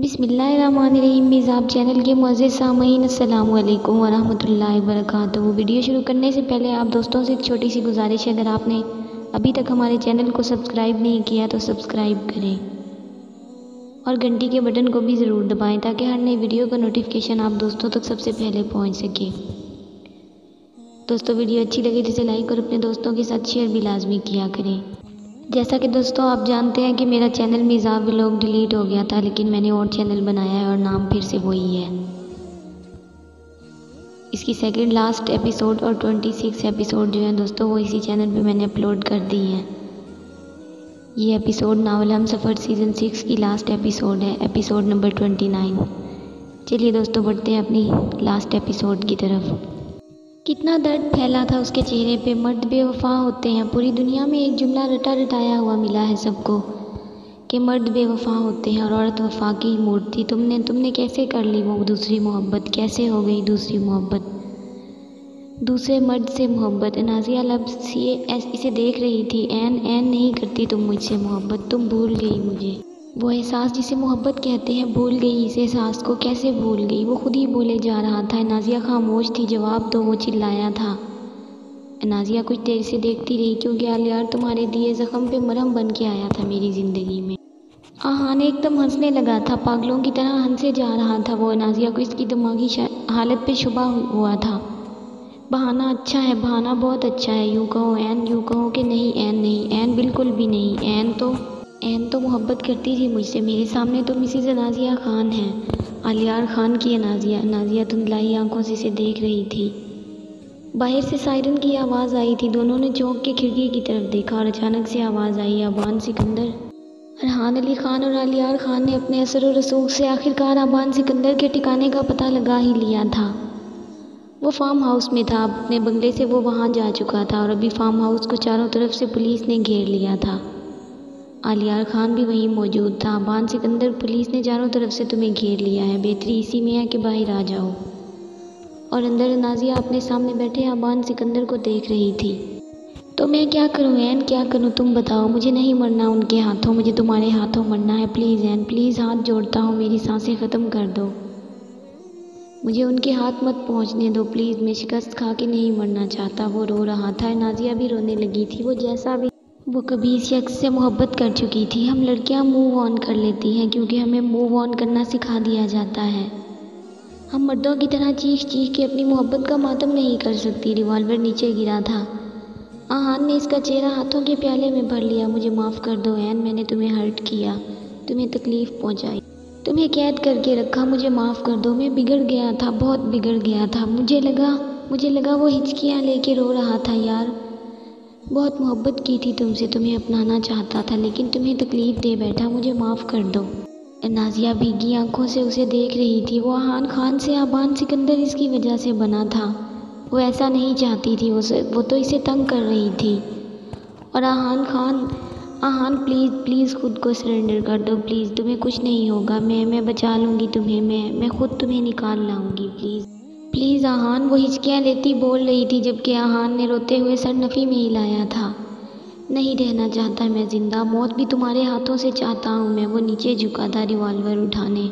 बिस्मिल्लाहिर्रहमानिर्रहीम। मिज़ाब चैनल के मुअज़्ज़िज़ सामीईन, अस्सलामु अलैकुम वरहमतुल्लाहि वबरकातुहू। वीडियो शुरू करने से पहले आप दोस्तों से एक छोटी सी गुजारिश है, अगर आपने अभी तक हमारे चैनल को सब्सक्राइब नहीं किया तो सब्सक्राइब करें और घंटी के बटन को भी ज़रूर दबाएँ ताकि हर नई वीडियो का नोटिफिकेशन आप दोस्तों तक सबसे पहले पहुँच सके। दोस्तों वीडियो अच्छी लगी तो इसे लाइक और अपने दोस्तों के साथ शेयर भी लाजमी किया करें। जैसा कि दोस्तों आप जानते हैं कि मेरा चैनल मिज़ाब व्लॉग डिलीट हो गया था, लेकिन मैंने और चैनल बनाया है और नाम फिर से वही है। इसकी सेकंड लास्ट एपिसोड और 26 एपिसोड जो हैं दोस्तों वो इसी चैनल पे मैंने अपलोड कर दी हैं। ये episode novel Humsafar season 6 की लास्ट एपिसोड है, एपिसोड नंबर 29। चलिए दोस्तों बढ़ते हैं अपनी लास्ट एपिसोड की तरफ। कितना दर्द फैला था उसके चेहरे पे, मर्द बेवफा होते हैं। पूरी दुनिया में एक जुमला रटा रटाया हुआ मिला है सबको कि मर्द बेवफा होते हैं और औरत वफा की मूर्ति। तुमने कैसे कर ली वो दूसरी मोहब्बत, कैसे हो गई दूसरी मोहब्बत, दूसरे मर्द से मोहब्बत। नाज़िया लफ्ज़ ये इसे देख रही थी। ऐन नहीं करती तुम मुझसे मोहब्बत, तुम भूल गई मुझे। वो एहसास जिसे मोहब्बत कहते हैं भूल गई, इस एहसास को कैसे भूल गई। वो खुद ही बोले जा रहा था, नाज़िया खामोश थी। जवाब तो वो चिल्लाया था। नाज़िया कुछ देर से देखती रही क्योंकि आलियार तुम्हारे दिए ज़ख्म पे मरहम बन के आया था मेरी ज़िंदगी में। आहान एकदम हंसने लगा था, पागलों की तरह हंसे जा रहा था वो। नाज़िया को इसकी दिमागी हालत पे शुबा हुआ था। बहाना अच्छा है, बहाना बहुत अच्छा है। यूँ कहो ऐन, यूँ कहो कि नहीं ऐन, नहीं ऐन, बिल्कुल भी नहीं ऐन। तो मोहब्बत करती थी मुझसे, मेरे सामने तो मिसिज़ नाज़िया खान हैं, आलियार खान की है नाज़िया धुंधलाई आंखों से इसे देख रही थी। बाहर से सायरन की आवाज़ आई थी। दोनों ने चौंक के खिड़की की तरफ देखा और अचानक से आवाज़ आई, अबान सिकंदर। अरहान अली खान और आलियार खान ने अपने असर और रसूख से आखिरकार अबान सिकंदर के ठिकाने का पता लगा ही लिया था। वो फार्म हाउस में था, अपने बंगले से वो वहाँ जा चुका था और अभी फार्म हाउस को चारों तरफ से पुलिस ने घेर लिया था। आलियार खान भी वहीं मौजूद था। अबान सिकंदर, पुलिस ने चारों तरफ से तुम्हें घेर लिया है, बेहतरी इसी में है कि बाहर आ जाओ। और अंदर नाज़िया अपने सामने बैठे अबान सिकंदर को देख रही थी। तो मैं क्या करूं ऐन, क्या करूं तुम बताओ। मुझे नहीं मरना उनके हाथों, मुझे तुम्हारे हाथों मरना है। प्लीज़ ऐन, प्लीज़ हाथ जोड़ता हूँ, मेरी सांसें ख़त्म कर दो, मुझे उनके हाथ मत पहुँचने दो प्लीज़। मैं शिकस्त खा के नहीं मरना चाहता। वो रो रहा था, नाज़िया भी रोने लगी थी। वो कभी इस शख्स से मोहब्बत कर चुकी थी। हम लड़कियां मूव ऑन कर लेती हैं क्योंकि हमें मूव ऑन करना सिखा दिया जाता है। हम मर्दों की तरह चीख चीख के अपनी मोहब्बत का मातम नहीं कर सकती। रिवॉल्वर नीचे गिरा था। आहान ने इसका चेहरा हाथों के प्याले में भर लिया। मुझे माफ़ कर दो ऐन, मैंने तुम्हें हर्ट किया, तुम्हें तकलीफ़ पहुंचाई, तुम्हें कैद करके रखा, मुझे माफ़ कर दो। मैं बिगड़ गया था, बहुत बिगड़ गया था। मुझे लगा वो हिचकियाँ लेके रो रहा था। यार बहुत मोहब्बत की थी तुमसे, तुम्हें अपनाना चाहता था लेकिन तुम्हें तकलीफ़ दे बैठा, मुझे माफ़ कर दो। नाज़िया भीगी आंखों से उसे देख रही थी। वो आहान खान से अबान सिकंदर इसकी वजह से बना था। वो ऐसा नहीं चाहती थी, वो तो इसे तंग कर रही थी। और आहान प्लीज़ खुद को सरेंडर कर दो प्लीज़, तुम्हें कुछ नहीं होगा, मैं बचा लूँगी तुम्हें, मैं खुद तुम्हें निकाल लाऊँगी प्लीज़ आहान। वो हिचकियाँ लेती बोल रही थी जबकि आहान ने रोते हुए सर नफ़ी में हिलाया था। नहीं रहना चाहता मैं ज़िंदा, मौत भी तुम्हारे हाथों से चाहता हूँ मैं। वो नीचे झुका था रिवॉल्वर उठाने।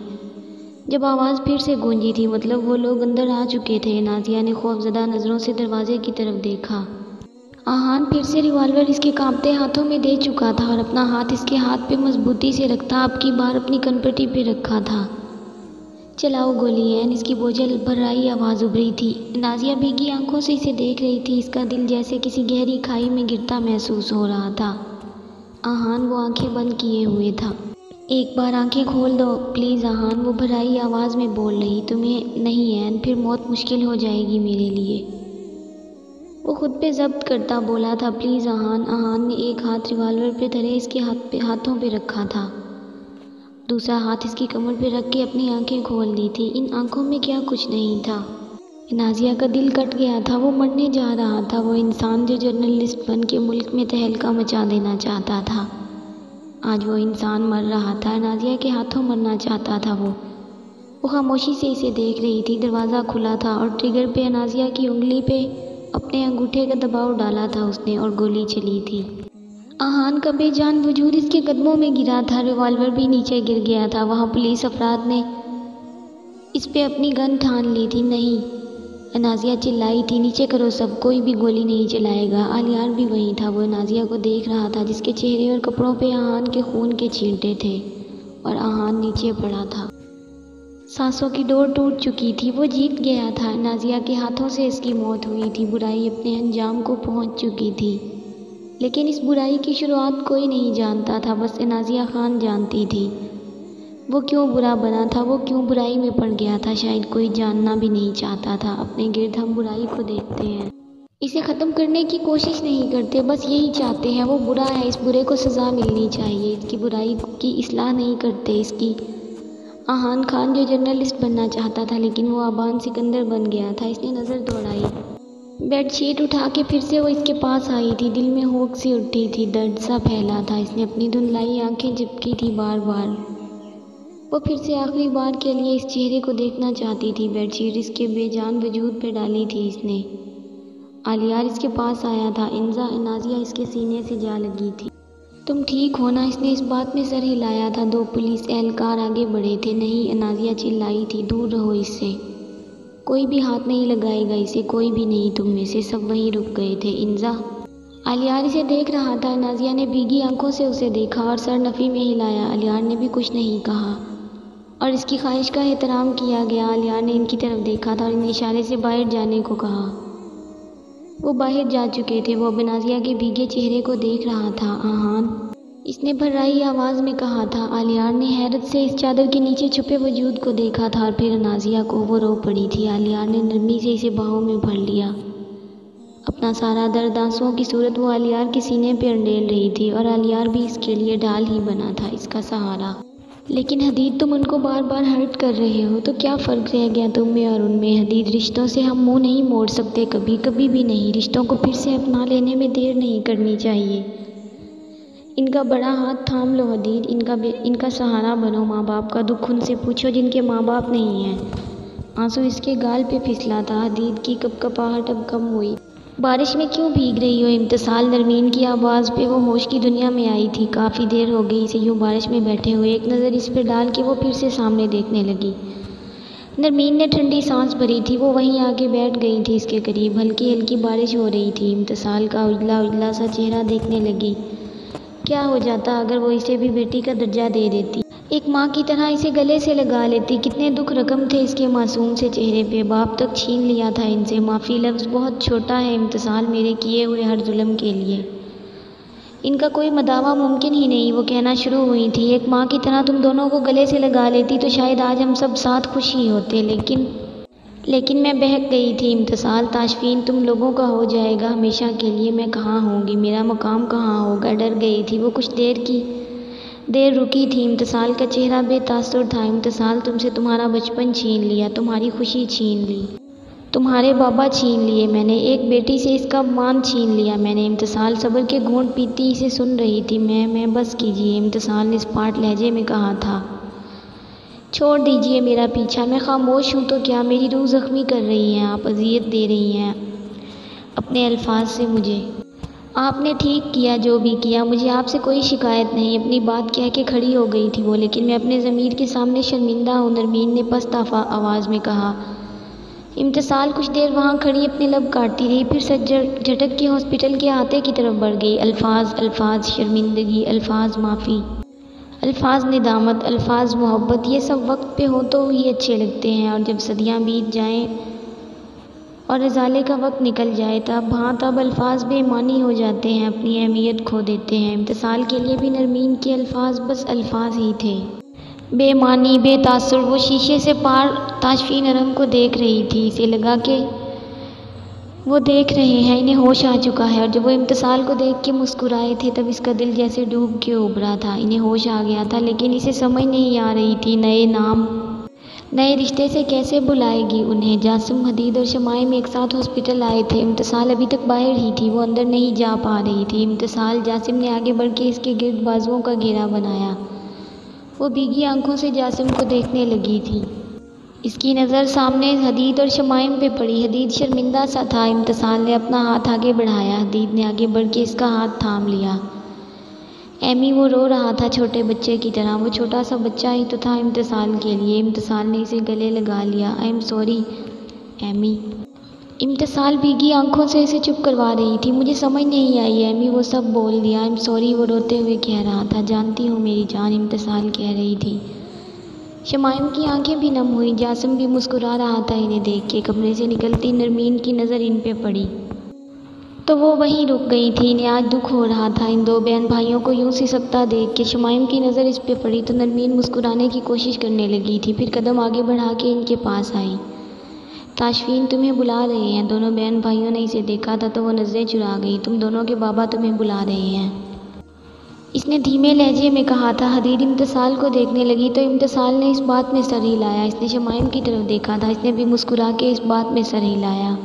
जब आवाज़ फिर से गूंजी थी, मतलब वो लोग अंदर आ चुके थे। नाज़िया ने खौफज़दा नज़रों से दरवाजे की तरफ देखा। आहान फिर से रिवॉल्वर इसके कांपते हाथों में दे चुका था और अपना हाथ इसके हाथ पर मजबूती से रखता, अब की बार अपनी कनपटी पर रखा था। चलाओ गोली ऐन, इसकी बोझल भराई आवाज़ उभरी थी। नाज़िया भीगी आंखों से इसे देख रही थी। इसका दिल जैसे किसी गहरी खाई में गिरता महसूस हो रहा था। आहान वो आंखें बंद किए हुए था। एक बार आंखें खोल दो प्लीज़ आहान, वो भराई आवाज़ में बोल रही। तुम्हें नहीं ऐन, फिर मौत मुश्किल हो जाएगी मेरे लिए। वो खुद पे जब्त करता बोला था प्लीज़ आहान। आहान ने एक हाथ रिवाल्वर पे धरे इसके हाथों पर रखा था, दूसरा हाथ इसकी कमर पर रख के अपनी आंखें खोल दी थी। इन आंखों में क्या कुछ नहीं था। नाज़िया का दिल कट गया था, वो मरने जा रहा था। वो इंसान जो जर्नलिस्ट बन के मुल्क में तहलका मचा देना चाहता था, आज वो इंसान मर रहा था। नाज़िया के हाथों मरना चाहता था वो खामोशी से इसे देख रही थी। दरवाज़ा खुला था और ट्रिगर पे नाज़िया की उंगली पे अपने अंगूठे का दबाव डाला था उसने और गोली चली थी। आहान का बेजान वजूद इसके कदमों में गिरा था। रिवॉल्वर भी नीचे गिर गया था। वहाँ पुलिस अफराद ने इस पे अपनी गन ठान ली थी। नहीं, नाज़िया चिल्लाई थी, नीचे करो सब, कोई भी गोली नहीं चलाएगा। आलियार भी वहीं था। वो नाज़िया को देख रहा था, जिसके चेहरे और कपड़ों पे आहान के खून के छींटे थे और आहान नीचे पड़ा था। सांसों की डोर टूट चुकी थी। वो जीत गया था। नाज़िया के हाथों से इसकी मौत हुई थी। बुराई अपने अंजाम को पहुंच चुकी थी, लेकिन इस बुराई की शुरुआत कोई नहीं जानता था, बस नाज़िया खान जानती थी। वो क्यों बुरा बना था, वो क्यों बुराई में पड़ गया था, शायद कोई जानना भी नहीं चाहता था। अपने गिरद हम बुराई को देखते हैं, इसे ख़त्म करने की कोशिश नहीं करते, बस यही चाहते हैं वो बुरा है, इस बुरे को सज़ा मिलनी चाहिए। इसकी बुराई की इस्लाह नहीं करते। इसकी आहान खान जो जर्नलिस्ट बनना चाहता था, लेकिन वो आबान सिकंदर बन गया था। इसने नज़र दौड़ाई, बेडशीट उठा के फिर से वो इसके पास आई थी। दिल में होक सी उठी थी, दर्द सा फैला था। इसने अपनी धुंधलाई आँखें झपकी थी बार बार। वो फिर से आखिरी बार के लिए इस चेहरे को देखना चाहती थी। बेडशीट इसके बेजान वजूद पे डाली थी इसने। आलियार इसके पास आया था। नाज़िया इसके सीने से जा लगी थी। तुम ठीक हो ना, इसने इस बात में सर हिलाया था। दो पुलिस एहलकार आगे बढ़े थे। नहीं, नाज़िया चिल्लाई थी, दूर रहो इससे, कोई भी हाथ नहीं लगाएगा इसे, कोई भी नहीं तुम में से। सब वहीं रुक गए थे। आलियार इसे देख रहा था। नाज़िया ने भीगी आंखों से उसे देखा और सर नफ़ी में हिलाया। आलियार ने भी कुछ नहीं कहा और इसकी ख्वाहिश का एहतराम किया गया। आलियार ने इनकी तरफ देखा था और इन्हें इशारे से बाहर जाने को कहा। वो बाहर जा चुके थे। वो अब नाज़िया के भीगे चेहरे को देख रहा था। आहान, इसने भर्राई आवाज़ में कहा था। आलियार ने हैरत से इस चादर के नीचे छुपे वजूद को देखा था और फिर नाज़िया को। वो रो पड़ी थी। आलियार ने नरमी से इसे बाहों में भर लिया। अपना सारा दर्द आंसुओं की सूरत वो आलियार के सीने पर अंडेल रही थी और आलियार भी इसके लिए ढाल ही बना था, इसका सहारा। लेकिन हदीद, तुम उनको बार बार हर्ट कर रहे हो, तो क्या फ़र्क रह गया तुम में और उनमें? हदीद, रिश्तों से हम मुंह नहीं मोड़ सकते, कभी कभी भी नहीं। रिश्तों को फिर से अपना लेने में देर नहीं करनी चाहिए। इनका बड़ा हाथ थाम लो हदीद, इनका सहारा बनो। माँ बाप का दुख उनसे पूछो जिनके माँ बाप नहीं हैं। आंसू इसके गाल पर फिसला था। हदीद की कपकपाहट अब कम हुई। बारिश में क्यों भीग रही हो इम्तिसाल? नरमीन की आवाज़ पे वो होश की दुनिया में आई थी। काफ़ी देर हो गई इसे यूँ बारिश में बैठे हुए। एक नज़र इस पर डाल के वो फिर से सामने देखने लगी। नरमीन ने ठंडी सांस भरी थी। वो वहीं आके बैठ गई थी इसके करीब। हल्की हल्की बारिश हो रही थी। इम्तिसाल का उजला उजला सा चेहरा देखने लगी। क्या हो जाता अगर वो इसे भी बेटी का दर्जा दे देती, एक माँ की तरह इसे गले से लगा लेती। कितने दुख रकम थे इसके मासूम से चेहरे पे। बाप तक छीन लिया था इनसे। माफ़ी लफ्ज़ बहुत छोटा है इम्तिसाल, मेरे किए हुए हर जुल्म के लिए। इनका कोई मदावा मुमकिन ही नहीं। वो कहना शुरू हुई थी, एक माँ की तरह तुम दोनों को गले से लगा लेती तो शायद आज हम सब साथ खुश ही होते। लेकिन मैं बहक गई थी इम्तिसाल। ताशफीन तुम लोगों का हो जाएगा हमेशा के लिए। मैं कहाँ होंगी, मेरा मकाम कहाँ होगा? डर गई थी वो। कुछ देर रुकी थी। इम्तिसाल का चेहरा बेतासुर था। इम्तिसाल, तुमसे तुम्हारा बचपन छीन लिया, तुम्हारी खुशी छीन ली, तुम्हारे बाबा छीन लिए मैंने, एक बेटी से इसका मान छीन लिया मैंने। इम्तिसाल सब्र के घूंट पीती इसे सुन रही थी। मैं बस कीजिए, इम्तिसाल ने स्पाट लहजे में कहा था। छोड़ दीजिए मेरा पीछा, मैं खामोश हूँ तो क्या? मेरी रूह ज़ख्मी कर रही हैं आप, अजियत दे रही हैं अपने अल्फाज से मुझे। आपने ठीक किया जो भी किया, मुझे आपसे कोई शिकायत नहीं। अपनी बात कह के खड़ी हो गई थी वो, लेकिन मैं अपने ज़मीर के सामने शर्मिंदा हूँ, नरमीन ने पस्ताफा आवाज़ में कहा। इम्तिसाल कुछ देर वहाँ खड़ी अपने लब काटती रही, फिर सर झटक के हॉस्पिटल के आते की तरफ बढ़ गई। अल्फाज, अल्फाज शर्मिंदगी, अल्फाज माफ़ी, अल्फाज निदामत, अल्फाज मोहब्बत, ये सब वक्त पे हो तो ही अच्छे लगते हैं। और जब सदियाँ बीत जाएँ और रजाले का वक्त निकल जाए, तब हाँ, तब अल्फाज बेईमानी हो जाते हैं, अपनी अहमियत खो देते हैं। इम्तिसाल के लिए भी नरमीन के अल्फाज बस अल्फाज ही थे, बेईमानी, बेतासुर। वो शीशे से पार ताशफीन अरम को देख रही थी। इसे लगा कि वो देख रहे हैं, इन्हें होश आ चुका है। और जब वो इम्तिसाल को देख के मुस्कुराए थे, तब इसका दिल जैसे डूब के उभरा था। इन्हें होश आ गया था, लेकिन इसे समझ नहीं आ रही थी नए नाम, नए रिश्ते से कैसे बुलाएगी उन्हें। जासिम, हदीद और शमाइम एक साथ हॉस्पिटल आए थे। इम्तिसाल अभी तक बाहर ही थी, वो अंदर नहीं जा पा रही थी। इम्तिसाल, जासिम ने आगे बढ़ के इसके गिर्द बाजुओं का घेरा बनाया। वो भीगी आंखों से जासिम को देखने लगी थी। इसकी नज़र सामने हदीद और शमाइम पे पड़ी। हदीद शर्मिंदा सा था। इम्तिसाल ने अपना हाथ आगे बढ़ाया। हदीद ने आगे बढ़ के इसका हाथ थाम लिया। एमी वो रो रहा था छोटे बच्चे की तरह। वो छोटा सा बच्चा ही तो था इम्तिसाल के लिए। इम्तिसाल ने इसे गले लगा लिया। I am sorry Amy. Imtisal भीगी आंखों से इसे चुप करवा रही थी। मुझे समझ नहीं आई एमी, वो सब बोल दिया। आई एम सॉरी वो रोते हुए कह रहा था। जानती हूँ मेरी जान, इम्तिसाल कह रही थी। शमाइम की आंखें भी नम हुई। जासिम भी मुस्कुरा रहा था इन्हें देख के। कमरे से निकलती नरमीन की नज़र इन पे पड़ी तो वो वहीं रुक गई थी। इन्हें आज दुख हो रहा था। इन दो बहन भाइयों को यूं सिसकता देख के शमाइम की नज़र इस पे पड़ी तो नरमीन मुस्कुराने की कोशिश करने लगी थी। फिर कदम आगे बढ़ा के इनके पास आई। ताशफीन तुम्हें बुला रहे हैं। दोनों बहन भाइयों ने इसे देखा था तो वो नज़रें चुरा गई। तुम दोनों के बाबा तुम्हें बुला रहे हैं, इसने धीमे लहजे में कहा था। हदीद इम्तिसाल को देखने लगी तो इम्तिसाल ने इस बात में सर हिलाया। इसने शमाइम की तरफ देखा था। इसने भी मुस्कुरा के इस बात में सर हिलाया।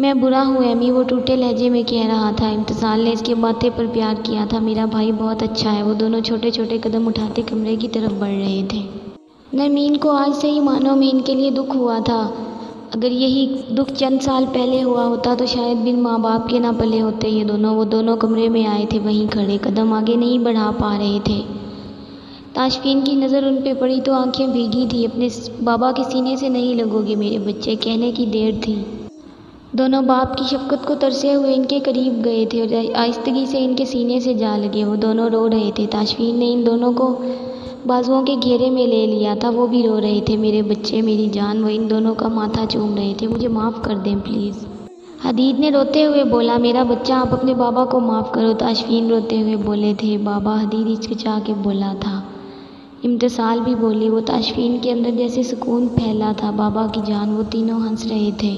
मैं बुरा हूँ एमी, वो टूटे लहजे में कह रहा था। इम्तिसाल ने इसके माथे पर प्यार किया था। मेरा भाई बहुत अच्छा है। वो दोनों छोटे छोटे कदम उठाते कमरे की तरफ बढ़ रहे थे। नरमीन को आज से ही मानों में इनके लिए दुख हुआ था। अगर यही दुख चंद साल पहले हुआ होता तो शायद बिन माँ बाप के ना पले होते ये दोनों। वो दोनों कमरे में आए थे, वहीं खड़े, कदम आगे नहीं बढ़ा पा रहे थे। ताशफीन की नज़र उन पे पड़ी तो आंखें भीगी थी। अपने बाबा के सीने से नहीं लगोगे मेरे बच्चे, कहने की देर थी। दोनों बाप की शफकत को तरसे हुए इनके करीब गए थे और आहिस्तगी से इनके सीने से जा लगे। वो दोनों रो रहे थे। ताशफीन ने इन दोनों को बाजुओं के घेरे में ले लिया था। वो भी रो रहे थे। मेरे बच्चे, मेरी जान, वो इन दोनों का माथा चूम रहे थे। मुझे माफ़ कर दें प्लीज़, हदीद ने रोते हुए बोला। मेरा बच्चा, आप अपने बाबा को माफ़ करो, ताशफीन रोते हुए बोले थे। बाबा, हदीद हिचकिचा के बोला था। इम्तिसाल भी बोली। वो ताशफीन के अंदर जैसे सुकून फैला था। बाबा की जान, वो तीनों हंस रहे थे,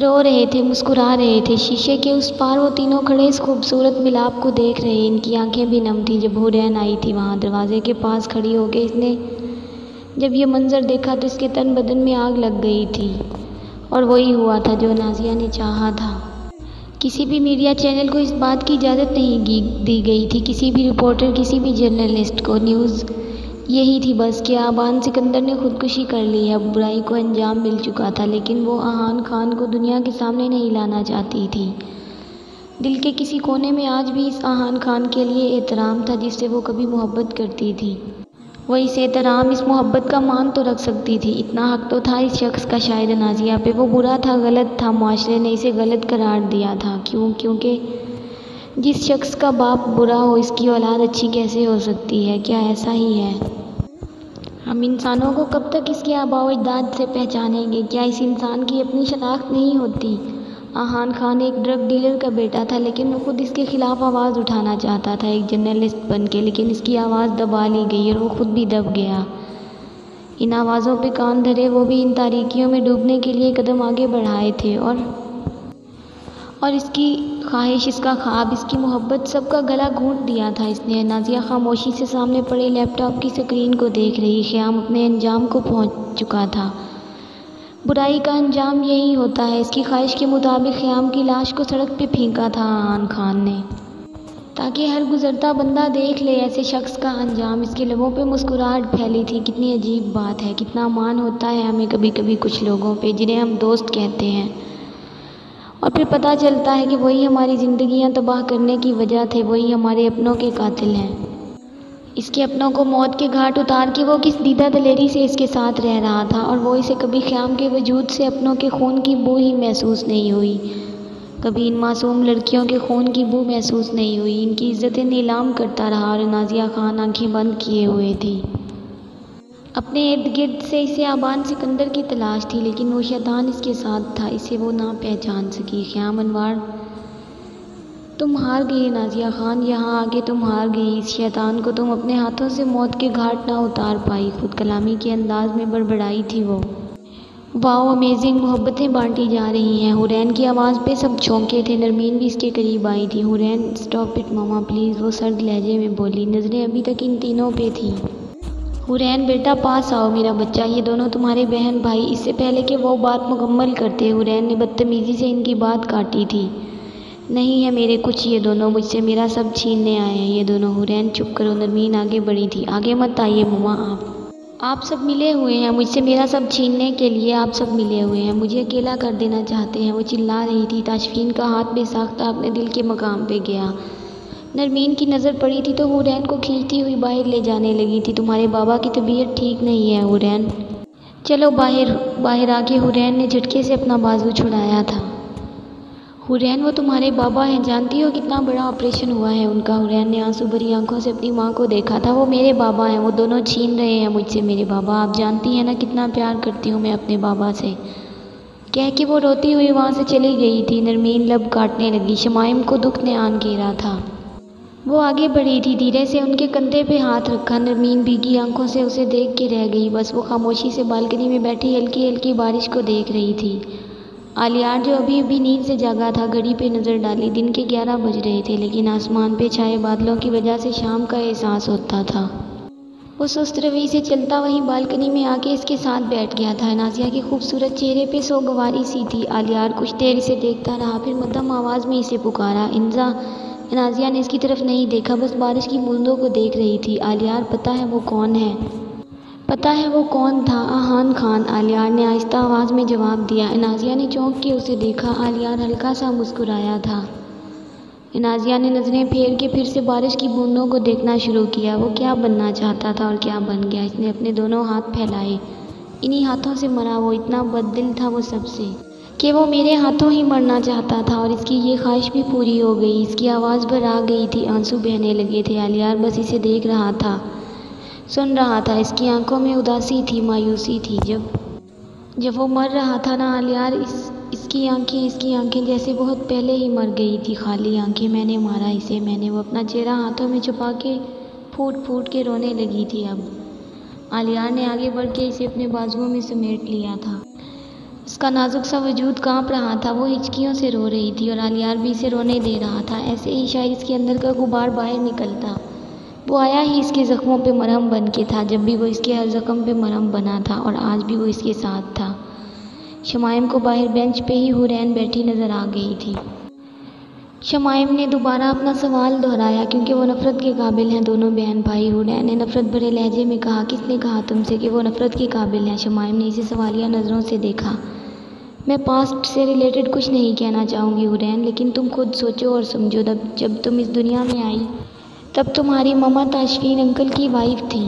रो रहे थे, मुस्कुरा रहे थे। शीशे के उस पार वो तीनों खड़े इस खूबसूरत मिलाप को देख रहे। इनकी आंखें भी नम थीं। जब हुरैन आई थी वहाँ दरवाजे के पास खड़ी होकर इसने जब ये मंज़र देखा तो इसके तन बदन में आग लग गई थी। और वही हुआ था जो नाज़िया ने चाहा था। किसी भी मीडिया चैनल को इस बात की इजाज़त नहीं दी गई थी, किसी भी रिपोर्टर, किसी भी जर्नलिस्ट को। न्यूज़ यही थी बस कि आबान सिकंदर ने खुदकुशी कर ली है। बुराई को अंजाम मिल चुका था, लेकिन वो आहान खान को दुनिया के सामने नहीं लाना चाहती थी। दिल के किसी कोने में आज भी इस आहान खान के लिए एहतराम था जिससे वो कभी मोहब्बत करती थी। वो इस एहतराम, इस मोहब्बत का मान तो रख सकती थी। इतना हक तो था इस शख्स का शायद नाज़िया पे। वो बुरा था, गलत था। माशरे ने इसे गलत करार दिया था। क्योंकि जिस शख्स का बाप बुरा हो, इसकी औलाद अच्छी कैसे हो सकती है? क्या ऐसा ही है? हम इंसानों को कब तक इसके आबाओ अजदाद से पहचानेंगे? क्या इस इंसान की अपनी शनाख्त नहीं होती? आहान खान एक ड्रग डीलर का बेटा था, लेकिन वो खुद इसके ख़िलाफ़ आवाज़ उठाना चाहता था एक जर्नलिस्ट बन के। लेकिन इसकी आवाज़ दबा ली गई और वो खुद भी दब गया। इन आवाज़ों पे कान धरे वो भी इन तारीकियों में डूबने के लिए कदम आगे बढ़ाए थे। और इसकी ख्वाहिश, इसका ख्वाब, इसकी मोहब्बत, सबका गला घूंट दिया था इसने। नाज़िया खामोशी से सामने पड़े लैपटॉप की स्क्रीन को देख रही। ख़याम अपने अंजाम को पहुंच चुका था। बुराई का अंजाम यही होता है। इसकी ख्वाहिश के मुताबिक ख़याम की लाश को सड़क पे फेंका था आहान खान ने, ताकि हर गुजरता बंदा देख ले ऐसे शख्स का अंजाम। इसके लबों पर मुस्कुराहट फैली थी। कितनी अजीब बात है, कितना मान होता है हमें कभी कभी कुछ लोगों पर जिन्हें हम दोस्त कहते हैं, और फिर पता चलता है कि वही हमारी ज़िंदगियां तबाह करने की वजह थे, वही हमारे अपनों के कातिल हैं। इसके अपनों को मौत के घाट उतार के वो किस दीदा दलेरी से इसके साथ रह रहा था, और वो इसे कभी ख़याम के वजूद से अपनों के खून की बू ही महसूस नहीं हुई। कभी इन मासूम लड़कियों के खून की बू महसूस नहीं हुई। इनकी इज़्ज़तें नीलाम करता रहा और नाज़िया खान आँखें बंद किए हुए थी। अपने इर्द गिर्द से इसे आबान सिकंदर की तलाश थी, लेकिन वो शैतान इसके साथ था, इसे वो ना पहचान सकी। ख़याम अनवार, तुम हार गई नाज़िया खान, यहाँ आके तुम हार गई। इस शैतान को तुम अपने हाथों से मौत के घाट ना उतार पाई। खुद कलामी के अंदाज़ में बड़बड़ाई थी वो। वाओ, अमेजिंग, मोहब्बतें बांटी जा रही हैं। हुरैन की आवाज़ पे सब चौंके थे। नरमीन भी इसके करीब आई थी। Hurain, stop it mama please, वो सर्द लहजे में बोली। नज़रें अभी तक इन तीनों पे थी। हुरैन बेटा, पास आओ मेरा बच्चा, ये दोनों तुम्हारे बहन भाई। इससे पहले कि वो बात मुकम्मल करते, हुरैन ने बदतमीज़ी से इनकी बात काटी थी। नहीं है मेरे कुछ, ये दोनों मुझसे मेरा सब छीनने आए हैं ये दोनों। हुरैन चुप करो, नरमीन आगे बढ़ी थी। आगे मत आइए मम्मा, आप सब मिले हुए हैं मुझसे मेरा सब छीनने के लिए। आप सब मिले हुए हैं, मुझे अकेला कर देना चाहते हैं, वो चिल्ला रही थी। ताशफीन का हाथ बेसाख्ता अपने दिल के मकाम पर गया। नरमीन की नज़र पड़ी थी तो हुरैन को खींचती हुई बाहर ले जाने लगी थी। तुम्हारे बाबा की तबीयत ठीक नहीं है हुरैन, चलो बाहर। बाहर आके हुरैन ने झटके से अपना बाजू छुड़ाया था। हुरैन, वो तुम्हारे बाबा हैं, जानती हो कितना बड़ा ऑपरेशन हुआ है उनका। हुरैन ने आंसू भरी आंखों से अपनी माँ को देखा था। वो मेरे बाबा हैं, वो दोनों छीन रहे हैं मुझसे मेरे बाबा। आप जानती हैं ना कितना प्यार करती हूँ मैं अपने बाबा से, कह के वो रोती हुई वहाँ से चली गई थी। नरमीन लब काटने लगी। शमाइम को दुख ने आन घेरा था। वो आगे बढ़ी थी, धीरे से उनके कंधे पे हाथ रखा। नरमीन भीगी आंखों से उसे देख के रह गई। बस वो खामोशी से बालकनी में बैठी हल्की हल्की बारिश को देख रही थी। आलियार, जो अभी अभी नींद से जागा था, घड़ी पे नज़र डाली। दिन के 11 बज रहे थे, लेकिन आसमान पे छाए बादलों की वजह से शाम का एहसास होता था। वो सुस्त रवैये से चलता वहीं बालकनी में आके इसके साथ बैठ गया था। नाज़िया के खूबसूरत चेहरे पे सोगवारी सी थी। आलियार कुछ देर इसे देखता रहा, फिर मध्यम आवाज़ में इसे पुकारा। इंजा। नाज़िया ने इसकी तरफ नहीं देखा, बस बारिश की बूंदों को देख रही थी। आलियार, पता है वो कौन है? पता है वो कौन था? आहान खान, आलियार ने आहिस्ता आवाज़ में जवाब दिया। नाज़िया ने चौंक के उसे देखा। आलियार हल्का सा मुस्कुराया था। नाज़िया ने नज़रें फेर के फिर से बारिश की बूंदों को देखना शुरू किया। वो क्या बनना चाहता था और क्या बन गया? इसने अपने दोनों हाथ फैलाए। इन्हीं हाथों से मरा वो। इतना बददिल था वो सबसे कि वो मेरे हाथों ही मरना चाहता था, और इसकी ये ख्वाहिश भी पूरी हो गई। इसकी आवाज़ पर आ गई थी, आंसू बहने लगे थे। आलियार बस इसे देख रहा था, सुन रहा था। इसकी आंखों में उदासी थी, मायूसी थी। जब वो मर रहा था ना आलियार, इसकी आंखें जैसे बहुत पहले ही मर गई थी। खाली आंखें। मैंने मारा इसे, मैंने। वो अपना चेहरा हाथों में छुपा के फूट फूट के रोने लगी थी अब। आलियार ने आगे बढ़ के इसे अपने बाजुओं में समेट लिया था। उसका नाजुक सा वजूद कांप रहा था। वो हिचकियों से रो रही थी और आलियार भी इसे रोने दे रहा था। ऐसे ही शायद इसके अंदर का गुबार बाहर निकलता। वो आया ही इसके ज़ख्मों पे मरहम बन के था, जब भी वो इसके हर ज़ख्म पे मरहम बना था, और आज भी वो इसके साथ था। शमाइम को बाहर बेंच पे ही हुरैन बैठी नज़र आ गई थी। शमाइम ने दोबारा अपना सवाल दोहराया, क्योंकि वो नफ़रत के काबिल हैं दोनों बहन भाई। हुरैन ने नफ़रत भरे लहजे में कहा, किसने कहा तुमसे कि वो नफ़रत के काबिल हैं? शमाइम ने इसे सवालिया नज़रों से देखा। मैं पास्ट से रिलेटेड कुछ नहीं कहना चाहूँगी हुरैन, लेकिन तुम खुद सोचो और समझो। जब तुम इस दुनिया में आई, तब तुम्हारी ममा ताशफीन अंकल की वाइफ थी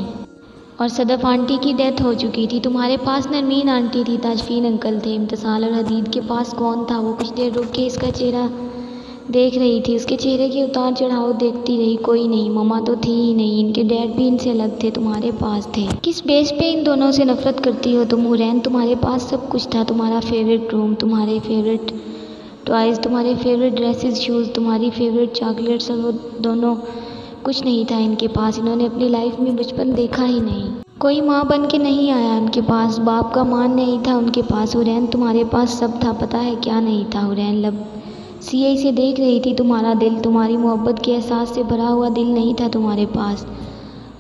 और सदफ आंटी की डेथ हो चुकी थी। तुम्हारे पास नरमीन आंटी थी, ताशफीन अंकल थे। इम्तिसाल और हदीद के पास कौन था? वो कुछ देर रुक के इसका चेहरा देख रही थी, उसके चेहरे के उतार चढ़ाव देखती रही। कोई नहीं, ममा तो थी ही नहीं, इनके डैड भी इनसे अलग थे, तुम्हारे पास थे। किस बेस पे इन दोनों से नफरत करती हो तुम हुरैन? तुम्हारे पास सब कुछ था, तुम्हारा फेवरेट रूम, तुम्हारे फेवरेट टॉयज़, तुम्हारे फेवरेट ड्रेसेस, शूज़, तुम्हारी फेवरेट चॉकलेट्स, और वो दोनों कुछ नहीं था इनके पास। इन्होंने अपनी लाइफ में बचपन देखा ही नहीं। कोई माँ बन के नहीं आया उनके पास, बाप का मान नहीं था उनके पास। हुरैन, तुम्हारे पास सब था, पता है क्या नहीं था? हुरैन लब सीए से देख रही थी। तुम्हारा दिल, तुम्हारी मोहब्बत के एहसास से भरा हुआ दिल नहीं था तुम्हारे पास।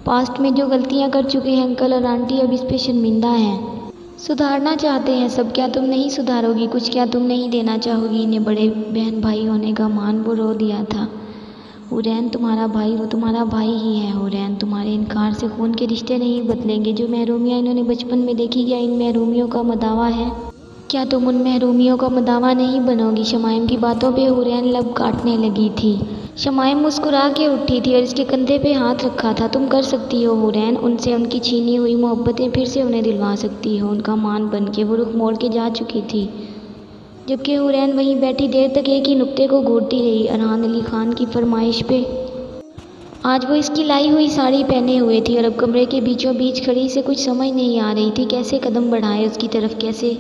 पास्ट में जो गलतियां कर चुके हैं अंकल और आंटी, अब इस पे शर्मिंदा हैं, सुधारना चाहते हैं सब। क्या तुम नहीं सुधारोगी कुछ? क्या तुम नहीं देना चाहोगी इन्हें बड़े बहन भाई होने का मान? वो रो दिया था। हुरैन, तुम्हारा भाई, वो तुम्हारा भाई ही है हुरैन। तुम्हारे इनकार से खून के रिश्ते नहीं बदलेंगे। जो महरूमियाँ इन्होंने बचपन में देखी, क्या इन महरूमियों का मदावा है? क्या तुम उन महरूमियों का मदावा नहीं बनोगी? शमाइम की बातों पे हुरैन लब काटने लगी थी। शमाइम मुस्कुरा के उठी थी और इसके कंधे पे हाथ रखा था। तुम कर सकती हो हुरैन, उनसे उनकी छीनी हुई मोहब्बतें फिर से उन्हें दिलवा सकती हो, उनका मान बन के। वो रुख मोड़ के जा चुकी थी, जबकि हुरैन वहीं बैठी देर तक एक ही नुक्ते को घूरती रही। अरहान अली खान की फरमाइश पे आज वो इसकी लाई हुई साड़ी पहने हुए थी और अब कमरे के बीचों बीच खड़ी से कुछ समझ नहीं आ रही थी। कैसे कदम बढ़ाए उसकी तरफ, कैसे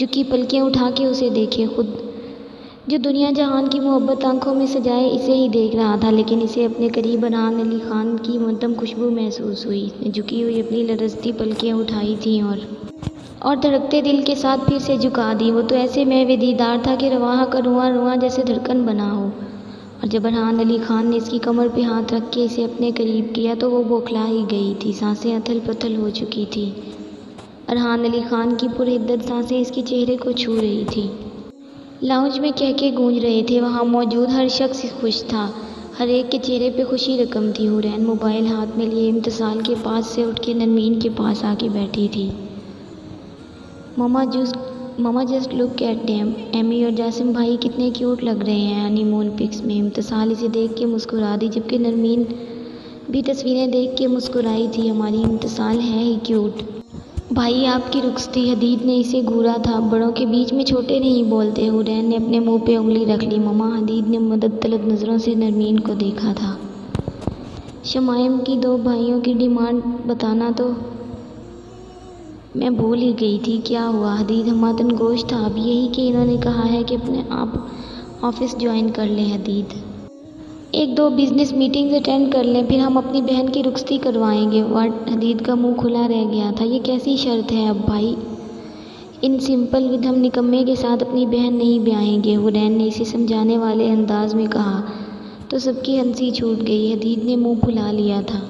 झुकी पलकें उठा के उसे देखे। खुद जो दुनिया जहान की मोहब्बत आंखों में सजाए, इसे ही देख रहा था, लेकिन इसे अपने करीब अरहान अली खान की मध्यम खुशबू महसूस हुई। इसने झुकी हुई अपनी लरजती पलकें उठाई थी और धड़कते दिल के साथ फिर से झुका दी। वो तो ऐसे महवे दीदार था कि रवाहा का रुआं रुआं जैसे धड़कन बना हो। और जब अरहान अली खान ने इसकी कमर पर हाथ रख के इसे अपने करीब किया, तो वो बौखला ही गई थी। सांसें अथल पथल हो चुकी थी। अरहान अली खान की पुरहिद्दत सांसें इसके चेहरे को छू रही थी। लाउंज में कहके गूंज रहे थे। वहाँ मौजूद हर शख्स खुश था, हर एक के चेहरे पे खुशी रकम थी। हुरैन मोबाइल हाथ में लिए इम्तिसाल के पास से उठ के नरमीन के पास आके बैठी थी। Mama juice mama just look कहते हैं। एमी और जासिम भाई कितने क्यूट लग रहे हैं हनीमून पिक्स में। इम्तिसाल इसे देख के मुस्कुरा दी, जबकि नरमीन भी तस्वीरें देख के मुस्कुराई थी। हमारी इम्तिसाल है ही क्यूट। भाई आपकी रुक्स थी, हदीद ने इसे घूरा था। बड़ों के बीच में छोटे नहीं बोलते। हुरैन ने अपने मुंह पे उंगली रख ली। ममा हदीद ने मदद तलब नज़रों से नरमीन को देखा था। शमाइम की दो भाइयों की डिमांड बताना तो मैं भूल ही गई थी। क्या हुआ? हदीद हमातन गोश था। अब यही कि इन्होंने कहा है कि अपने आप ऑफिस ज्वाइन कर लें हदीद, 1-2 बिज़नेस मीटिंग्स अटेंड कर लें, फिर हम अपनी बहन की रुखसती करवाएंगे। वाट हदीद का मुंह खुला रह गया था। ये कैसी शर्त है? अब भाई इन सिंपल विद हम निकम्मे के साथ अपनी बहन नहीं ब्याहेंगे, हुरैन ने इसे समझाने वाले अंदाज में कहा तो सबकी हंसी छूट गई। हदीद ने मुंह फुला लिया था।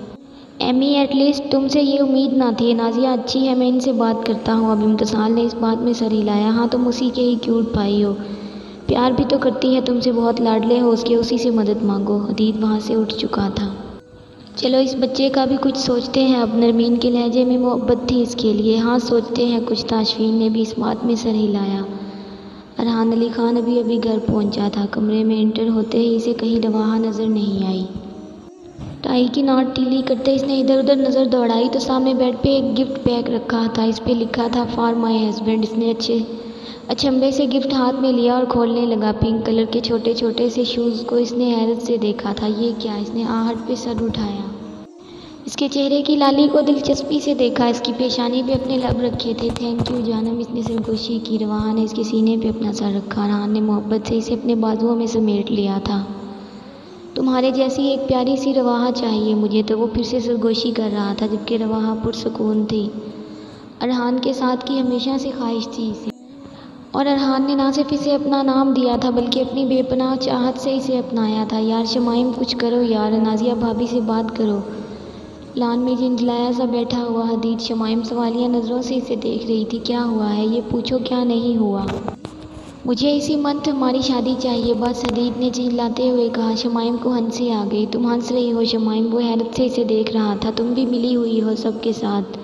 एमी एटलीस्ट तुमसे ये उम्मीद ना थी। नाजिया अच्छी है, मैं इनसे बात करता हूँ। अब इम्तिसाल ने इस बात में सर हिलाया। हाँ तुम उसी के ही क्यूट भाई हो, प्यार भी तो करती है तुमसे, बहुत लाडले हो उसके, उसी से मदद मांगो। हदीद वहाँ से उठ चुका था। चलो इस बच्चे का भी कुछ सोचते हैं अब। नरमीन के लहजे में मोहब्बत थी इसके लिए। हाँ सोचते हैं कुछ, ताशफीन ने भी इस बात में सर हिलाया। अरहान अली खान अभी घर पहुँचा था। कमरे में एंटर होते ही इसे कहीं रवाहा नज़र नहीं आई। टाई की नाट ढीली करते इसने इधर उधर नज़र दौड़ाई तो सामने बेड पे एक गिफ्ट पैक रखा था। इस पर लिखा था फॉर माई हस्बैंड। इसने अचंभे से गिफ्ट हाथ में लिया और खोलने लगा। पिंक कलर के छोटे छोटे से शूज़ को इसने हैरत से देखा था। ये क्या? इसने आहट पे सर उठाया। इसके चेहरे की लाली को दिलचस्पी से देखा। इसकी पेशानी पे अपने लब रखे थे। थैंक यू जानम, इसने सरगोशी की। रवान ने इसके सीने पे अपना सर रखा। रहान ने मोहब्बत से इसे अपने बाजुओं में समेट लिया था। तुम्हारे जैसी एक प्यारी सी रवाहा चाहिए मुझे तो, वो फिर से सरगोशी कर रहा था, जबकि रवाहा पुरसकून थी। अरहान के साथ की हमेशा से ख्वाहिश थी इसे, और अरहान ने ना सिर्फ इसे अपना नाम दिया था बल्कि अपनी बेपनाह चाहत से इसे अपनाया था। यार शमाइम कुछ करो यार, नाजिया भाभी से बात करो। लान में झिंझलाया सा बैठा हुआ हदीद शमाइम सवालिया नज़रों से इसे देख रही थी। क्या हुआ है? ये पूछो क्या नहीं हुआ। मुझे इसी मंथ हमारी शादी चाहिए बस, हदीद ने झिंझलाते हुए कहा। शमाइम को हंसी आ गई। तुम हंस रही हो शमाइम, वो हैरत से इसे देख रहा था। तुम भी मिली हुई हो सबके साथ,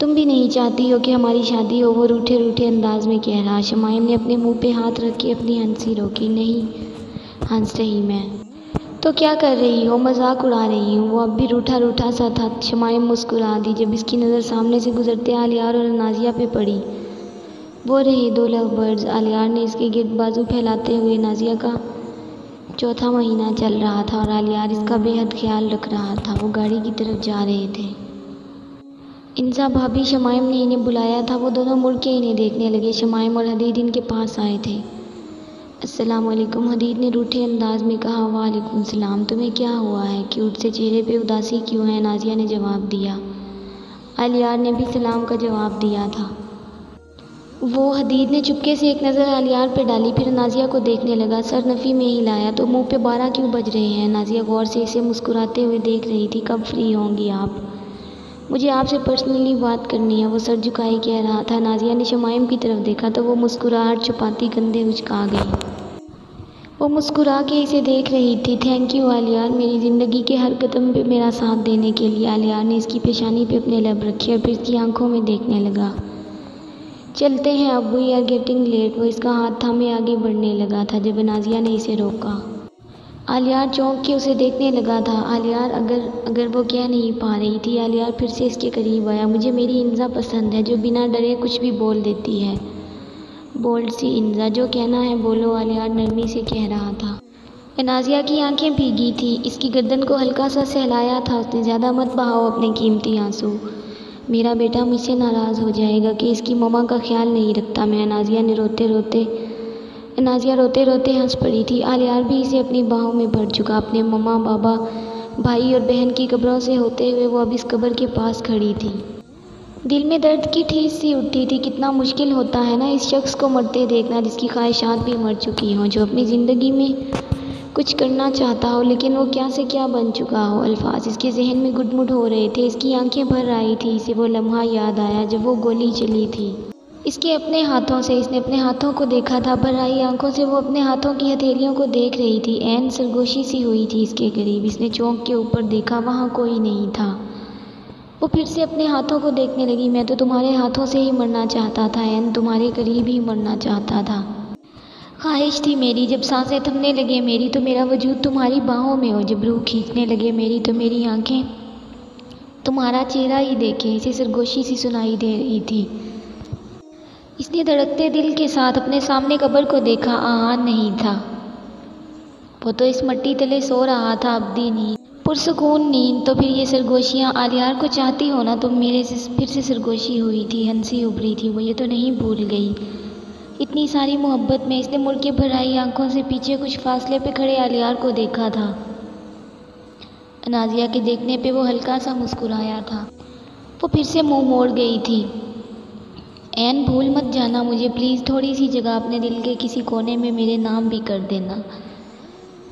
तुम भी नहीं चाहती हो कि हमारी शादी हो, वो रूठे रूठे अंदाज में कह रहा। शमाइम ने अपने मुंह पे हाथ रख के अपनी हंसी रोकी। नहीं हंस रही मैं, तो क्या कर रही हो? मजाक उड़ा रही हूँ। वो अब भी रूठा रूठा सा था। शमाइम मुस्कुरा दी जब इसकी नज़र सामने से गुजरते आलियार और नाजिया पे पड़ी। वो रहे दो लव बर्ड्स। आलियार ने इसके गिर्द बाजू फैलाते हुए, नाजिया का चौथा महीना चल रहा था और आलियार इसका बेहद ख्याल रख रहा था। वो गाड़ी की तरफ जा रहे थे। इंसा भाभी शमाइम ने इन्हें बुलाया था। वो दोनों मुड़ के इन्हें देखने लगे। शमाइम और हदीद इनके पास आए थे। अस्सलाम वालेकुम, हदीद ने रूठे अंदाज में कहा। वालेकुम सलाम, तुम्हें क्या हुआ है? क्यूट से चेहरे पे उदासी क्यों है? नाजिया ने जवाब दिया। आलियार ने भी सलाम का जवाब दिया था। वो हदीद ने चुपके से एक नज़र आलियार पर डाली, फिर नाजिया को देखने लगा। सर नफ़ी में हिलाया। तो मुँह पर 12 क्यों बज रहे हैं? नाजिया गौर से इसे मुस्कुराते हुए देख रही थी। कब फ्री होंगी आप? मुझे आपसे पर्सनली बात करनी है, वो सर झुकाए कह रहा था। नाजिया ने शमाइम की तरफ देखा तो वो मुस्कुराहट छुपाती कंधे उचका गई। वो मुस्कुरा के इसे देख रही थी। थैंक यू आलियार, मेरी ज़िंदगी के हर कदम पे मेरा साथ देने के लिए। आलियार ने इसकी पेशानी पे अपने लब रखे और फिर इसकी आंखों में देखने लगा। चलते हैं अब, वी आर गेटिंग लेट। वो इसका हाथ थामे आगे बढ़ने लगा था जब नाजिया ने इसे रोका। आलियार चौंक के उसे देखने लगा था। आलियार अगर वो कह नहीं पा रही थी। आलियार फिर से इसके करीब आया। मुझे मेरी इंजा पसंद है जो बिना डरे कुछ भी बोल देती है। बोल्ड सी इंजा, जो कहना है बोलो, आलियार नरमी से कह रहा था। नाजिया की आंखें भीगी थी। इसकी गर्दन को हल्का सा सहलाया था उसने। ज़्यादा मत बहाओ अपने कीमती आंसू, मेरा बेटा मुझसे नाराज़ हो जाएगा कि इसकी ममा का ख्याल नहीं रखता मैं। नाजिया रोते रोते हंस पड़ी थी। आलियार भी इसे अपनी बाहों में भर चुका। अपने ममा, बाबा, भाई और बहन की कब्रों से होते हुए वो अब इस कब्र के पास खड़ी थी। दिल में दर्द की ठेस सी उठती थी। कितना मुश्किल होता है ना इस शख्स को मरते देखना जिसकी ख्वाहिशात भी मर चुकी हों, जो अपनी ज़िंदगी में कुछ करना चाहता हो लेकिन वो क्या से क्या बन चुका हो। अल्फाज इसके जहन में गुटमुट हो रहे थे। इसकी आंखें भर आई थी। इसे वो लम्हा याद आया जब वो गोली चली थी इसके अपने हाथों से। इसने अपने हाथों को देखा था। भर आई आंखों से वो अपने हाथों की हथेलियों को देख रही थी। ऐन सरगोशी सी हुई थी इसके करीब। इसने चौंक के ऊपर देखा, वहाँ कोई नहीं था। वो फिर से अपने हाथों को देखने लगी। मैं तो तुम्हारे हाथों से ही मरना चाहता था, एन तुम्हारे करीब ही मरना चाहता था। ख्वाहिश थी मेरी, जब सांसें थमने लगे मेरी तो मेरा वजूद तुम्हारी बाहों में हो, जब रूह खींचने लगे मेरी तो मेरी आंखें तुम्हारा चेहरा ही देखें। इसे सरगोशी सी सुनाई दे रही थी। इसने धड़कते दिल के साथ अपने सामने कब्र को देखा। आहान नहीं था, वो तो इस मट्टी तले सो रहा था, अबदी नींद, पुरसकून नींद। तो फिर ये सरगोशियाँ आलियार को चाहती हो ना, तो मेरे से फिर से सरगोशी हुई थी, हंसी उभरी थी। वो ये तो नहीं भूल गई इतनी सारी मोहब्बत में। इसने मुड़ के भराई आंखों से पीछे कुछ फासले पे खड़े आलियार को देखा था। नाज़िया के देखने पे वो हल्का सा मुस्कुराया था। वो फिर से मुंह मोड़ गई थी। एन भूल मत जाना मुझे प्लीज़, थोड़ी सी जगह अपने दिल के किसी कोने में मेरे नाम भी कर देना।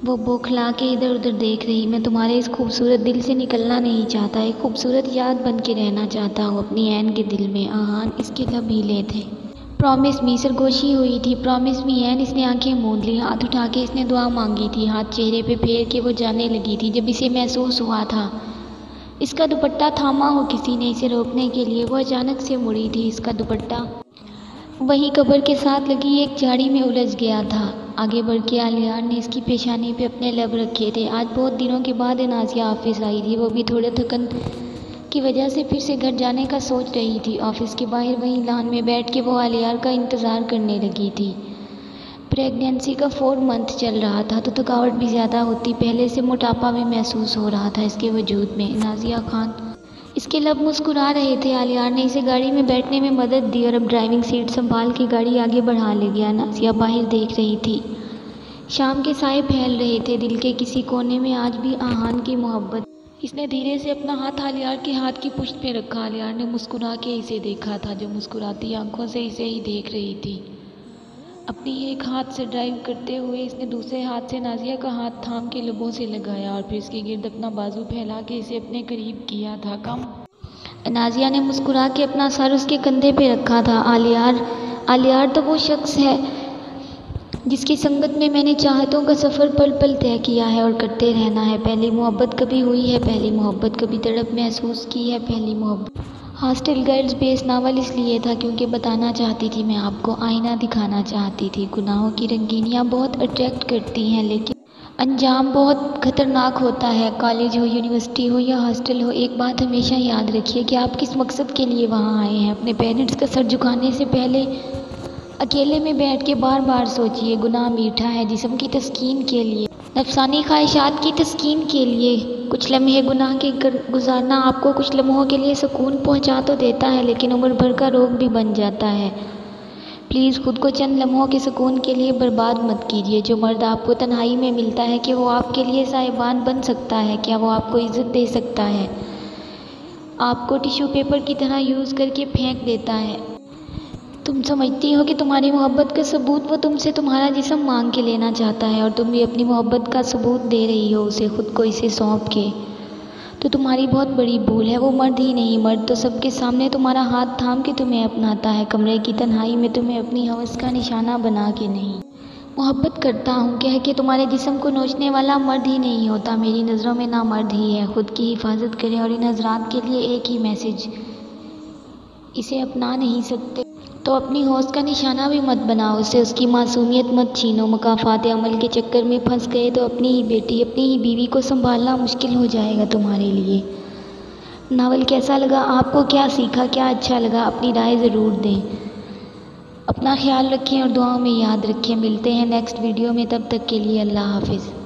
वो बौखला के इधर उधर देख रही। मैं तुम्हारे इस खूबसूरत दिल से निकलना नहीं चाहता, एक खूबसूरत याद बन के रहना चाहता हूँ अपनी एन के दिल में। आहान इसके लब हिले थे। प्रॉमिस मी सरगोशी हुई थी। प्रॉमिस मी एन। इसने आंखें मूंद ली। हाथ उठा के इसने दुआ मांगी थी। हाथ चेहरे पे फेर के वो जाने लगी थी जब इसे महसूस हुआ था इसका दुपट्टा थामा हो किसी ने इसे रोकने के लिए। वो अचानक से मुड़ी थी। इसका दुपट्टा वहीं कब्र के साथ लगी एक झाड़ी में उलझ गया था। आगे बढ़ के आलियार ने इसकी पेशानी पे अपने लब रखे थे। आज बहुत दिनों के बाद नाज़िया ऑफिस आई थी। वो भी थोड़े थकन की वजह से फिर से घर जाने का सोच रही थी। ऑफिस के बाहर वहीं लान में बैठ के वो आलियार का इंतज़ार करने लगी थी। प्रेगनेंसी का 4 मंथ चल रहा था तो थकावट भी ज़्यादा होती, पहले से मोटापा भी महसूस हो रहा था इसके वजूद में। नाज़िया खान इसके लब मुस्कुरा रहे थे। आलियार ने इसे गाड़ी में बैठने में मदद दी और अब ड्राइविंग सीट संभाल के गाड़ी आगे बढ़ा ले गया। नाज़िया बाहर देख रही थी। शाम के साए फैल रहे थे। दिल के किसी कोने में आज भी आहान की मोहब्बत। इसने धीरे से अपना हाथ आलियार के हाथ की पुष्ट पे रखा। आलियार ने मुस्कुरा के इसे देखा था, जो मुस्कुराती आंखों से इसे ही देख रही थी। अपनी एक हाथ से ड्राइव करते हुए इसने दूसरे हाथ से नाज़िया का हाथ थाम के लबों से लगाया और फिर इसके गिर्द अपना बाजू फैला के इसे अपने करीब किया था। कम नाज़िया ने मुस्कुरा के अपना सर उसके कंधे पे रखा था। आलियार तो वो शख्स है जिसकी संगत में मैंने चाहतों का सफ़र पल पल तय किया है और करते रहना है। पहली मोहब्बत कभी हुई है, पहली मोहब्बत कभी तड़प महसूस की है, पहली मोहब्बत। हॉस्टल गर्ल्स बेस नावल इसलिए था क्योंकि बताना चाहती थी मैं आपको, आईना दिखाना चाहती थी। गुनाहों की रंगीनियाँ बहुत अट्रैक्ट करती हैं लेकिन अंजाम बहुत ख़तरनाक होता है। कॉलेज हो, यूनिवर्सिटी हो या हॉस्टल हो, एक बात हमेशा याद रखिए कि आप किस मकसद के लिए वहाँ आए हैं। अपने पेरेंट्स का सर झुकाने से पहले अकेले में बैठ के बार बार सोचिए। गुनाह मीठा है जिस्म की तस्कीन के लिए, नफसानी ख्वाहिशात की तस्कीन के लिए। कुछ लम्हे गुनाह के गुजारना आपको कुछ लम्हों के लिए सुकून पहुंचा तो देता है लेकिन उम्र भर का रोग भी बन जाता है। प्लीज़ ख़ुद को चंद लम्हों के सुकून के लिए बर्बाद मत कीजिए। जो मर्द आपको तन्हाई में मिलता है कि वो आपके लिए साहिबान बन सकता है, क्या वो आपको इज़्ज़त दे सकता है? आपको टिश्यू पेपर की तरह यूज़ करके फेंक देता है। तुम समझती हो कि तुम्हारी मोहब्बत का सबूत वो तुमसे तुम्हारा जिस्म मांग के लेना चाहता है और तुम भी अपनी मोहब्बत का सबूत दे रही हो उसे, खुद को इसे सौंप के। तो तुम्हारी बहुत बड़ी भूल है। वो मर्द ही नहीं, मर्द तो सबके सामने तुम्हारा हाथ थाम के तुम्हें अपनाता है, कमरे की तन्हाई में तुम्हें अपनी हवस का निशाना बना के नहीं। मोहब्बत करता हूँ कह के तुम्हारे जिस्म को नोचने वाला मर्द ही नहीं होता। मेरी नज़रों में ना मर्द ही है। खुद की हिफाजत करें और इन हजरात के लिए एक ही मैसेज, इसे अपना नहीं सकते तो अपनी होश का निशाना भी मत बनाओ उसे, उसकी मासूमियत मत छीनो। मुकाफात अमल के चक्कर में फंस गए तो अपनी ही बेटी, अपनी ही बीवी को संभालना मुश्किल हो जाएगा तुम्हारे लिए। नावल कैसा लगा आपको? क्या सीखा, क्या अच्छा लगा? अपनी राय ज़रूर दें। अपना ख्याल रखें और दुआओं में याद रखें। मिलते हैं नेक्स्ट वीडियो में, तब तक के लिए अल्लाह हाफिज़।